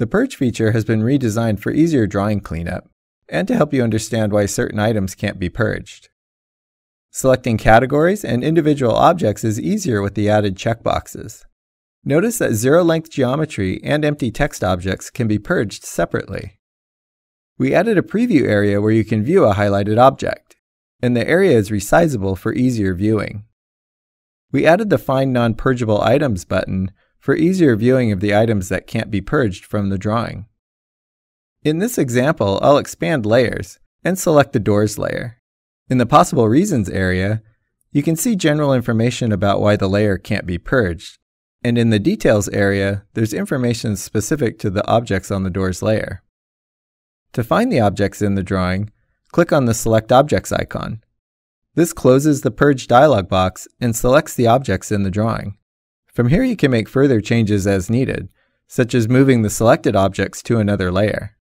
The Purge feature has been redesigned for easier drawing cleanup, and to help you understand why certain items can't be purged. Selecting categories and individual objects is easier with the added checkboxes. Notice that zero-length geometry and empty text objects can be purged separately. We added a preview area where you can view a highlighted object, and the area is resizable for easier viewing. We added the Find Non-Purgeable Items button for easier viewing of the items that can't be purged from the drawing. In this example, I'll expand layers and select the doors layer. In the Possible Reasons area, you can see general information about why the layer can't be purged, and in the Details area, there's information specific to the objects on the doors layer. To find the objects in the drawing, click on the Select Objects icon. This closes the Purge dialog box and selects the objects in the drawing. From here you can make further changes as needed, such as moving the selected objects to another layer.